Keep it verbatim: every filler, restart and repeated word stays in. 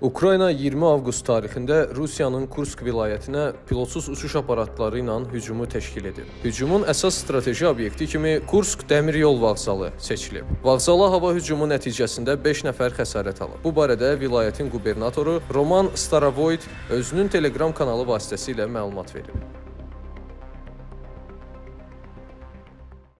Ukrayna iyirmi avqust tarixində Rusiyanın Kursk vilayətinə pilotsuz uçuş aparatları ilə hücumu təşkil edib. Hücumun əsas strateji obyekti kimi Kursk dəmir yol vağzalı seçilib. Vağzala hava hücumu nəticəsində beş nəfər xəsarət alıb. Bu barədə vilayətin qubernatoru Roman Staravoyd özünün Telegram kanalı vasitəsilə məlumat verib.